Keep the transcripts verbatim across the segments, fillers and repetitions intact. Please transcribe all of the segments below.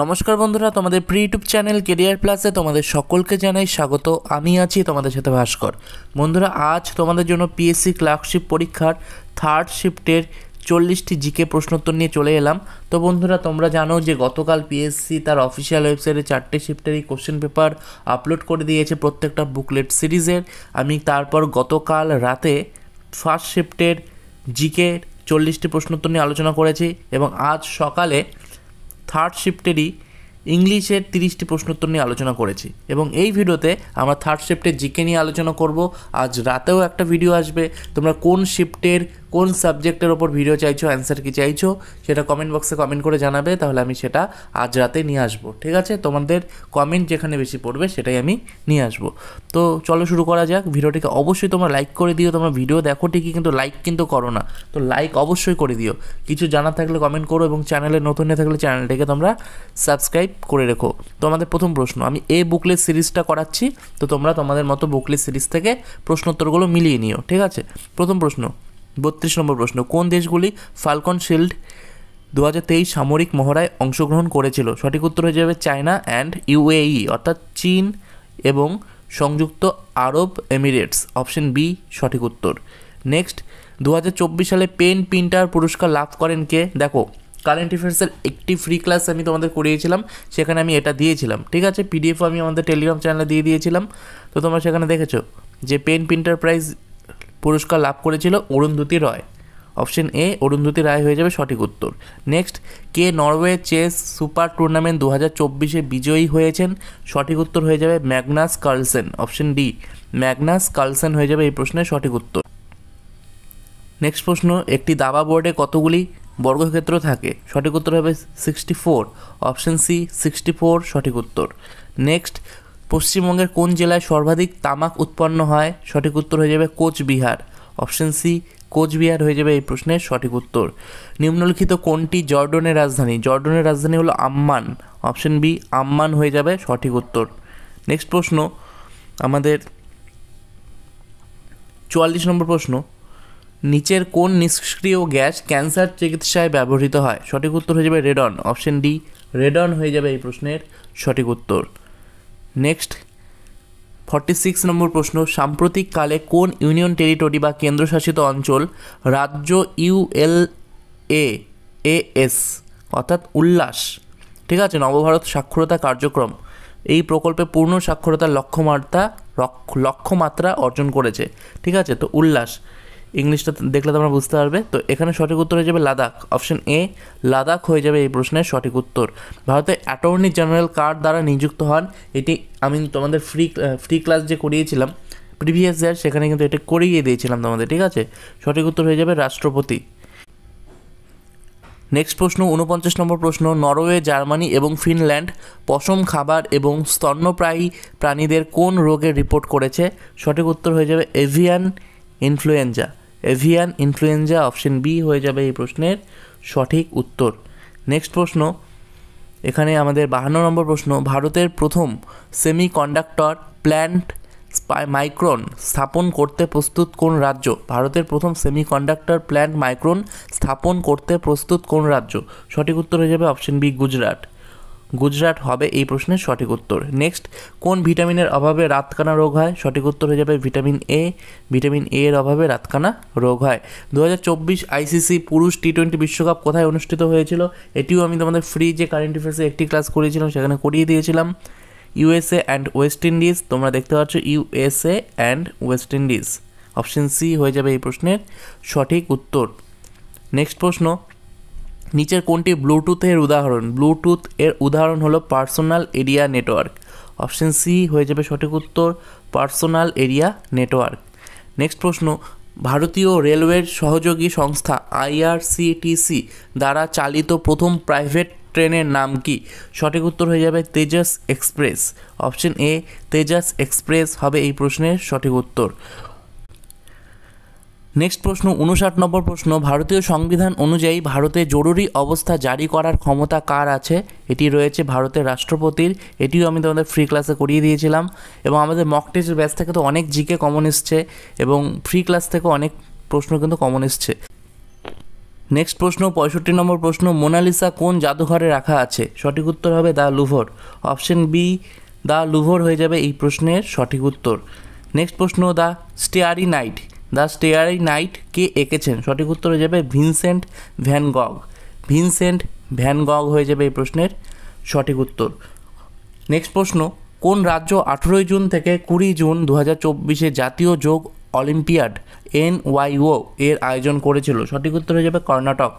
নমস্কার বন্ধুরা, তোমাদের প্রি ইউটিউব চ্যানেল কেরিয়ার প্লাসে তোমাদের সকলকে জানাই স্বাগত। আমি আছি তোমাদের সাথে ভাস্কর। বন্ধুরা, আজ তোমাদের জন্য পিএসসি ক্লার্কশিপ পরীক্ষার থার্ড শিফটের চল্লিশটি জিকে প্রশ্নোত্তর নিয়ে চলে এলাম। তো বন্ধুরা, তোমরা জানো যে গতকাল পিএসসি তার অফিসিয়াল ওয়েবসাইটে চারটে শিফটের এই কোশ্চেন পেপার আপলোড করে দিয়েছে প্রত্যেকটা বুকলেট সিরিজের। আমি তারপর গতকাল রাতে ফার্স্ট শিফটের জিকে চল্লিশটি প্রশ্নোত্তর নিয়ে আলোচনা করেছি এবং আজ সকালে থার্ড শিফটেরই ইংলিশের তিরিশটি প্রশ্নোত্তর নিয়ে আলোচনা করেছি। এবং এই ভিডিওতে আমরা থার্ড শিফটের জিকে নিয়ে আলোচনা করব। আজ রাতেও একটা ভিডিও আসবে। তোমরা কোন শিফটের কোন সাবজেক্টের ওপর ভিডিও চাইছো, অ্যান্সার কী চাইছো, সেটা কমেন্ট বক্সে কমেন্ট করে জানাবে, তাহলে আমি সেটা আজ রাতে নিয়ে আসবো। ঠিক আছে, তোমাদের কমেন্ট যেখানে বেশি পড়বে সেটাই আমি নিয়ে আসবো। তো চলো শুরু করা যাক। ভিডিওটিকে অবশ্যই তোমরা লাইক করে দিও। তোমরা ভিডিও দেখো ঠিকই, কিন্তু লাইক কিন্তু করো না। তো লাইক অবশ্যই করে দিও। কিছু জানা থাকলে কমেন্ট করো এবং চ্যানেলে নতুন না থাকলে চ্যানেলটিকে তোমরা সাবস্ক্রাইব করে রেখো। তো আমাদের প্রথম প্রশ্ন, আমি এই বুকলেট সিরিজটা করাচ্ছি, তো তোমরা তোমাদের মতো বুকলেট সিরিজ থেকে প্রশ্নোত্তরগুলো মিলিয়ে নিও। ঠিক আছে, প্রথম প্রশ্ন, বত্রিশ নম্বর প্রশ্ন, কোন দেশগুলি ফালকন শিল্ড দু হাজার তেইশ সামরিক মহড়ায় অংশগ্রহণ করেছিল? সঠিক উত্তর হয়ে যাবে চায়না অ্যান্ড ইউএই, অর্থাৎ চীন এবং সংযুক্ত আরব এমিরেটস। অপশন বি সঠিক উত্তর। নেক্সট, দু হাজার চব্বিশ সালে পেন প্রিন্টার পুরস্কার লাভ করেন কে? দেখো, কারেন্ট অ্যাফেয়ার্সের একটি ফ্রি ক্লাস আমি তোমাদের করিয়েছিলাম, সেখানে আমি এটা দিয়েছিলাম। ঠিক আছে, পিডিএফ আমি আমাদের টেলিগ্রাম চ্যানেলে দিয়ে দিয়েছিলাম। তো তোমরা সেখানে দেখেছো যে পেন প্রিন্টার প্রাইজ পুরস্কার লাভ করেছিল অরুন্ধতী রয়। অপশন এ অরুন্ধতী রায় হয়ে যাবে সঠিক উত্তর। নেক্সট, কে নরওয়ে চেস সুপার টুর্নামেন্ট দু হাজার চব্বিশে বিজয়ী হয়েছেন? সঠিক উত্তর হয়ে যাবে Magnus Carlsen. Option D Magnus Carlsen হয়ে যাবে এই প্রশ্নের সঠিক উত্তর। নেক্সট প্রশ্ন, একটি দাবা বোর্ডে কতগুলি বর্গক্ষেত্র থাকে? সঠিক উত্তর হবে sixty four. Option C sixty four সঠিক উত্তর। নেক্সট, পশ্চিমবঙ্গের কোন জেলায় সর্বাধিক তামাক উৎপন্ন হয়? সঠিক উত্তর হয়ে যাবে কোচবিহার। অপশন সি কোচবিহার হয়ে যাবে এই প্রশ্নের সঠিক উত্তর। নিম্নলিখিত কোনটি জর্ডনের রাজধানী? জর্ডনের রাজধানী হলো আম্মান। অপশন বি আম্মান হয়ে যাবে সঠিক উত্তর। নেক্সট প্রশ্ন, আমাদের চুয়াল্লিশ নম্বর প্রশ্ন, নিচের কোন নিষ্ক্রিয় গ্যাস ক্যান্সার চিকিৎসায় ব্যবহৃত হয়? সঠিক উত্তর হয়ে যাবে রেডন। অপশন ডি রেডন হয়ে যাবে এই প্রশ্নের সঠিক উত্তর। নেক্সট, ফর্টি সিক্স নম্বর প্রশ্ন, সাম্প্রতিককালে কোন ইউনিয়ন টেরিটরি বা কেন্দ্রশাসিত অঞ্চল রাজ্য ইউএলএএস অর্থাৎ উল্লাস, ঠিক আছে, নবভারত সাক্ষরতা কার্যক্রম এই প্রকল্পে পূর্ণ সাক্ষরতার লক্ষ্যমাত্রা লক্ষ্যমাত্রা অর্জন করেছে? ঠিক আছে, তো উল্লাস ইংলিশটা দেখলে তোমরা বুঝতে পারবে। তো এখানে সঠিক উত্তর হয়ে যাবে লাদাখ। অপশন এ লাদাখ হয়ে যাবে এই প্রশ্নের সঠিক উত্তর। ভারতের অ্যাটর্নি জেনারেল কার দ্বারা নিযুক্ত হন? এটি আমি তোমাদের ফ্রি ফ্রি ক্লাস যে করিয়েছিলাম প্রিভিয়াস ইয়ার, সেখানে কিন্তু এটা করিয়ে দিয়েছিলাম তোমাদের। ঠিক আছে, সঠিক উত্তর হয়ে যাবে রাষ্ট্রপতি। নেক্সট প্রশ্ন, উনপঞ্চাশ নম্বর প্রশ্ন, নরওয়ে, জার্মানি এবং ফিনল্যান্ড পশম খাবার এবং স্তন্যপ্রায়ী প্রাণীদের কোন রোগে রিপোর্ট করেছে? সঠিক উত্তর হয়ে যাবে avian influenza. Avian influenza option B হয়ে যাবে এই প্রশ্নের সঠিক উত্তর। নেক্সট প্রশ্ন, এখানে আমাদের বাহান্ন নম্বর প্রশ্ন, ভারতের প্রথম সেমি কন্ডাক্টর প্ল্যান্ট মাইক্রন স্থাপন করতে প্রস্তুত কোন রাজ্য? ভারতের প্রথম সেমি কন্ডাক্টর প্ল্যান্ট মাইক্রন স্থাপন করতে প্রস্তুত কোন রাজ্য? সঠিক উত্তর হয়ে যাবে অপশন বি গুজরাট। গুজরাট হবে এই প্রশ্নের সঠিক উত্তর। নেক্সট, কোন ভিটামিনের অভাবে রাতকানা রোগ হয়? সঠিক উত্তর হয়ে যাবে ভিটামিন এ। ভিটামিন এ এর অভাবে রাতকানা রোগ হয়। দু হাজার চব্বিশ আইসিসি পুরুষ টি টোয়েন্টি বিশ্বকাপ কোথায় অনুষ্ঠিত হয়েছিল? এটিও আমি তোমাদের ফ্রি যে কারেন্ট অ্যাফেয়ার্সে একটি ক্লাস করিয়েছিলাম, সেখানে করিয়ে দিয়েছিলাম। ইউএসএ অ্যান্ড ওয়েস্ট ইন্ডিজ, তোমরা দেখতে পাচ্ছ USA and West Indies. Option C হয়ে যাবে এই প্রশ্নের সঠিক উত্তর। নেক্সট প্রশ্ন, নিচের কোনটি ব্লুটুথের উদাহরণ? ব্লুটুথ এর উদাহরণ হলো personal area network. Option C হয়ে যাবে সঠিক উত্তর, পার্সোনাল এরিয়া নেটওয়ার্ক। নেক্সট প্রশ্ন, ভারতীয় রেলওয়ের সহযোগী সংস্থা আইআরসিটিসি দ্বারা চালিত প্রথম প্রাইভেট ট্রেনের নাম কি? সঠিক উত্তর হয়ে যাবে Tejas express. Option A Tejas express হবে এই প্রশ্নের সঠিক উত্তর। নেক্সট প্রশ্ন, উনষাট নম্বর প্রশ্ন, ভারতীয় সংবিধান অনুযায়ী ভারতে জরুরি অবস্থা জারি করার ক্ষমতা কার আছে? এটি রয়েছে ভারতের রাষ্ট্রপতির। এটিও আমি তোমাদের ফ্রি ক্লাসে করিয়ে দিয়েছিলাম এবং আমাদের মক টেস্ট ব্যাচ থেকে তো অনেক জিকে কমন এসছে এবং ফ্রি ক্লাস থেকে অনেক প্রশ্ন কিন্তু কমন এসছে। নেক্সট প্রশ্ন, পঁয়ষট্টি নম্বর প্রশ্ন, মোনালিসা কোন জাদুঘরে রাখা আছে? সঠিক উত্তর হবে the Louvre. Option B the Louvre হয়ে যাবে এই প্রশ্নের সঠিক উত্তর। নেক্সট প্রশ্ন, the starry night, the starry night কে এঁকেছেন? সঠিক উত্তর হয়ে যাবে Vincent van Gogh. Vincent van Gogh হয়ে যাবে এই প্রশ্নের সঠিক উত্তর। নেক্সট প্রশ্ন, কোন রাজ্য আঠেরোই জুন থেকে কুড়ি জুন দু হাজার চব্বিশে জাতীয় যোগ অলিম্পিয়াড এন ওয়াই ও এর আয়োজন করেছিল? সঠিক উত্তর হয়ে যাবে কর্ণাটক।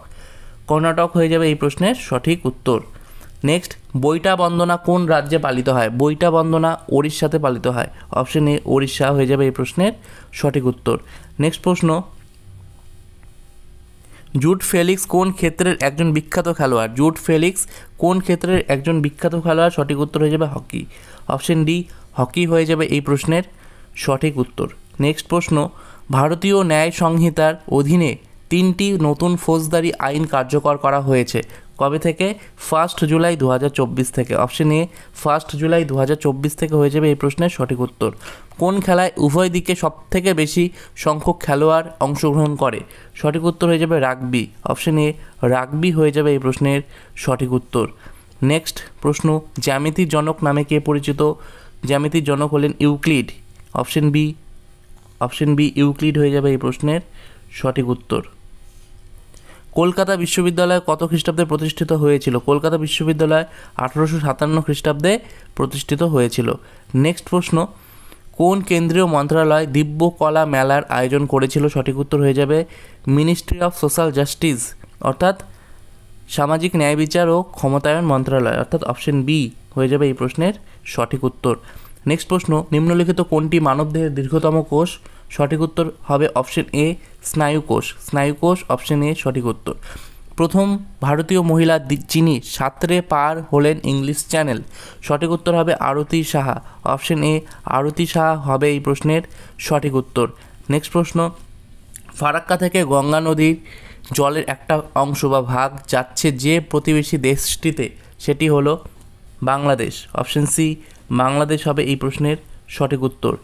কর্ণাটক হয়ে যাবে এই প্রশ্নের সঠিক উত্তর। নেক্সট, বৈটা বন্দনা কোন রাজ্যে পালিত হয়? বৈটা বন্দনা ওড়িশাতে পালিত হয়। অপশন এ ওড়িশা হয়ে যাবে এই প্রশ্নের সঠিক উত্তর। নেক্সট প্রশ্ন, জুড ফেলিক্স কোন ক্ষেত্রের একজন বিখ্যাত খেলোয়াড়? জুড ফেলিক্স কোন ক্ষেত্রের একজন বিখ্যাত খেলোয়াড়? সঠিক উত্তর হয়ে যাবে হকি। অপশন ডি হকি হয়ে যাবে এই প্রশ্নের সঠিক উত্তর। নেক্সট প্রশ্ন, ভারতীয় ন্যায় সংহিতার অধীনে তিনটি নতুন ফৌজদারি আইন কার্যকর করা হয়েছে কবে থেকে? ফার্স্ট জুলাই দু হাজার চব্বিশ থেকে। অপশন এ ফার্স্ট জুলাই দু হাজার চব্বিশ থেকে হয়ে যাবে এই প্রশ্নের সঠিক উত্তর। কোন খেলায় উভয় দিকে সবথেকে বেশি সংখ্যক খেলোয়াড় অংশগ্রহণ করে? সঠিক উত্তর হয়ে যাবে রাগবি। অপশন এ রাগবি হয়ে যাবে এই প্রশ্নের সঠিক উত্তর। নেক্সট প্রশ্ন, জ্যামিতির জনক নামে কে পরিচিত? জ্যামিতির জনক হলেন Euclid. Option B option B Euclid হয়ে যাবে এই প্রশ্নের সঠিক উত্তর। কলকাতা বিশ্ববিদ্যালয় কত খ্রিস্টাব্দে প্রতিষ্ঠিত হয়েছিল? কলকাতা বিশ্ববিদ্যালয় আঠারোশো সাতান্ন খ্রিস্টাব্দে প্রতিষ্ঠিত হয়েছিল। নেক্সট প্রশ্ন, কোন কেন্দ্রীয় মন্ত্রণালয় দিব্য কলা মেলার আয়োজন করেছিল? সঠিক উত্তর হয়ে যাবে মিনিস্ট্রি অফ সোশ্যাল জাস্টিস, অর্থাৎ সামাজিক ন্যায় বিচার ও ক্ষমতায়ন মন্ত্রণালয়, অর্থাৎ অপশন বি হয়ে যাবে এই প্রশ্নের সঠিক উত্তর। নেক্সট প্রশ্ন, নিম্নলিখিত কোনটি মানবদেহের দীর্ঘতম কোষ? সঠিক উত্তর হবে অপশন এ স্নায়ুকোষ। স্নায়ুকোষ অপশন এ সঠিক উত্তর। প্রথম ভারতীয় মহিলা যিনি সাঁতরে পার হলেন ইংলিশ চ্যানেল? সঠিক উত্তর হবে আরতি সাহা। অপশন এ আরতি সাহা হবে এই প্রশ্নের সঠিক উত্তর। নেক্সট প্রশ্ন, ফারাক্কা থেকে গঙ্গা নদীর জলের একটা অংশ বা ভাগ যাচ্ছে যে প্রতিবেশী দেশটিতে, সেটি হলো বাংলাদেশ। অপশন সি বাংলাদেশ হবে এই প্রশ্নের সঠিক উত্তর।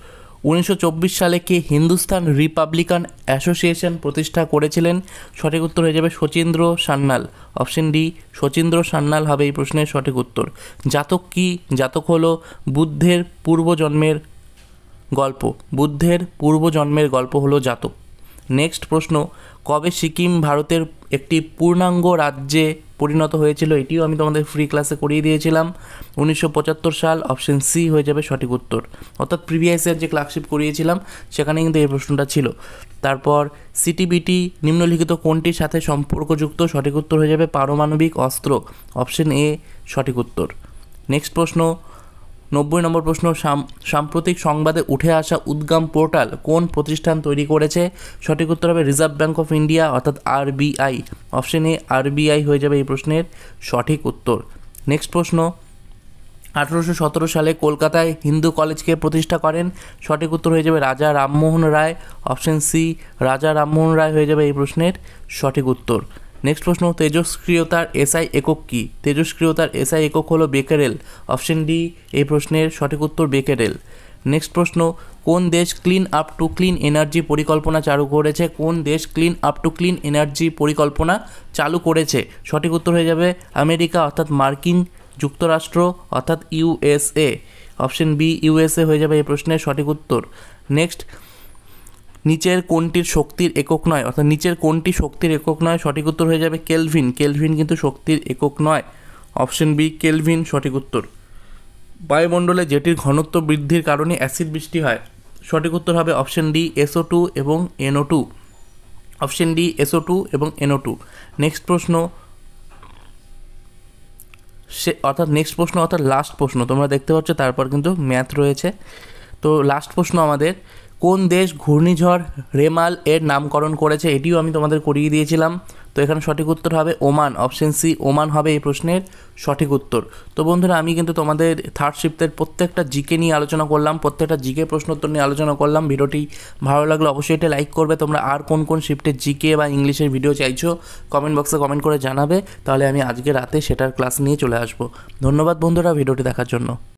উনিশশো চব্বিশ সালে কে হিন্দুস্তান রিপাবলিকান অ্যাসোসিয়েশন প্রতিষ্ঠা করেছিলেন? সঠিক উত্তর হয়ে যাবে সচিন্দ্র সান্যাল। অপশন ডি সচিন্দ্র সান্যাল হবে এই প্রশ্নের সঠিক উত্তর। জাতক কি? জাতক হলো বুদ্ধের পূর্বজন্মের গল্প। বুদ্ধের পূর্বজন্মের গল্প হলো জাতক। নেক্সট প্রশ্ন, কবে সিকিম ভারতের একটি পূর্ণাঙ্গ রাজ্যে পরিণত হয়েছিল? এটিও আমি তোমাদের ফ্রি ক্লাসে করিয়ে দিয়েছিলাম। উনিশশো পঁচাত্তর সাল। অপশন সি হয়ে যাবে সঠিক উত্তর, অর্থাৎ প্রিভিয়াস ইয়ার যে ক্লার্কশিপ করিয়েছিলাম সেখানে কিন্তু এই প্রশ্নটা ছিল। তারপর সিটিবিটি নিম্নলিখিত কোনটির সাথে সম্পর্কযুক্ত? সঠিক উত্তর হয়ে যাবে পারমাণবিক অস্ত্র। অপশন এ সঠিক উত্তর। নেক্সট প্রশ্ন, নব্বই নম্বর প্রশ্ন, সাম্প্রতিক সংবাদে উঠে আসা উদ্গাম পোর্টাল কোন প্রতিষ্ঠান তৈরি করেছে? সঠিক উত্তর হবে রিজার্ভ ব্যাঙ্ক অফ ইন্ডিয়া, অর্থাৎ R B I. Option A R B I হয়ে যাবে এই প্রশ্নের সঠিক উত্তর। নেক্সট প্রশ্ন, আঠেরোশো সতেরো সালে কলকাতায় হিন্দু কলেজকে প্রতিষ্ঠা করেন? সঠিক উত্তর হয়ে যাবে রাজা রামমোহন রায়। অপশন সি রাজা রামমোহন রায় হয়ে যাবে এই প্রশ্নের সঠিক উত্তর। নেক্সট প্রশ্ন, তেজস্ক্রিয়তার এসআই একক কী? তেজস্ক্রিয়তার এসআই একক হলো বেকেরেল। অপশন ডি এই প্রশ্নের সঠিক উত্তর বেকেরেল। নেক্সট প্রশ্ন, কোন দেশ clean up to clean energy পরিকল্পনা চালু করেছে? কোন দেশ clean up to clean energy পরিকল্পনা চালু করেছে? সঠিক উত্তর হয়ে যাবে আমেরিকা, অর্থাৎ মার্কিন যুক্তরাষ্ট্র, অর্থাৎ U S A. Option B U S A হয়ে যাবে এই প্রশ্নের সঠিক উত্তর। নেক্সট, নিচের কোনটির শক্তির একক নয়? অর্থাৎ নিচের কোনটি শক্তির একক নয়? সঠিক উত্তর হয়ে যাবে কেলভিন। কেলভিন কিন্তু শক্তির একক নয়। অপশন বি কেলভিন সঠিক উত্তর। বায়ুমণ্ডলে যেটির ঘনত্ব বৃদ্ধির কারণে অ্যাসিড বৃষ্টি হয়? সঠিক উত্তর হবে অপশন ডি এসও টু এবং N O two. Option D S O two এবং এনও টু। নেক্সট প্রশ্ন সে অর্থাৎ নেক্সট প্রশ্ন অর্থাৎ লাস্ট প্রশ্ন তোমরা দেখতে পাচ্ছ, তারপর কিন্তু ম্যাথ রয়েছে। তো লাস্ট প্রশ্ন আমাদের, কোন দেশ ঘূর্ণিঝড় রেমাল এর নামকরণ করেছে? এটিও আমি তোমাদের করিয়ে দিয়েছিলাম। তো এখানে সঠিক উত্তর হবে ওমান। অপশন সি ওমান হবে এই প্রশ্নের সঠিক উত্তর। তো বন্ধুরা, আমি কিন্তু তোমাদের থার্ড শিফটের প্রত্যেকটা জিকে নিয়ে আলোচনা করলাম, প্রত্যেকটা জিকে প্রশ্নোত্তর নিয়ে আলোচনা করলাম। ভিডিওটি ভালো লাগলে অবশ্যই এটা লাইক করবে। তোমরা আর কোন কোন শিফটের জিকে বা ইংলিশের ভিডিও চাইছো কমেন্ট বক্সে কমেন্ট করে জানাবে, তাহলে আমি আজকে রাতে সেটার ক্লাস নিয়ে চলে আসবো। ধন্যবাদ বন্ধুরা ভিডিওটি দেখার জন্য।